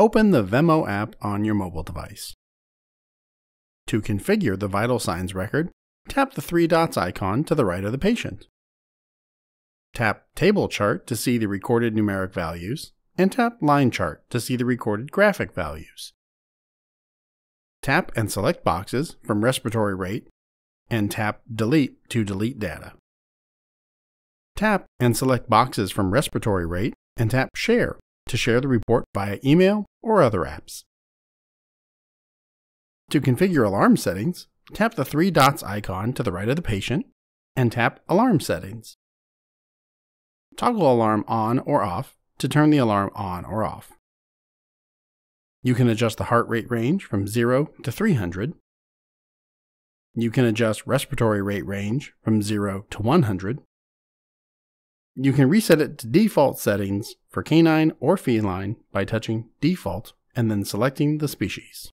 Open the Vemo app on your mobile device. To configure the vital signs record, tap the three dots icon to the right of the patient. Tap Table Chart to see the recorded numeric values, and tap Line Chart to see the recorded graphic values. Tap and select boxes from respiratory rate, and tap Delete to delete data. Tap and select boxes from respiratory rate, and tap Share to share the report via email or other apps. To configure alarm settings, tap the three dots icon to the right of the patient, and tap Alarm Settings. Toggle alarm on or off to turn the alarm on or off. You can adjust the heart rate range from 0 to 300. You can adjust respiratory rate range from 0 to 100. You can reset it to default settings for canine or feline by touching Default and then selecting the species.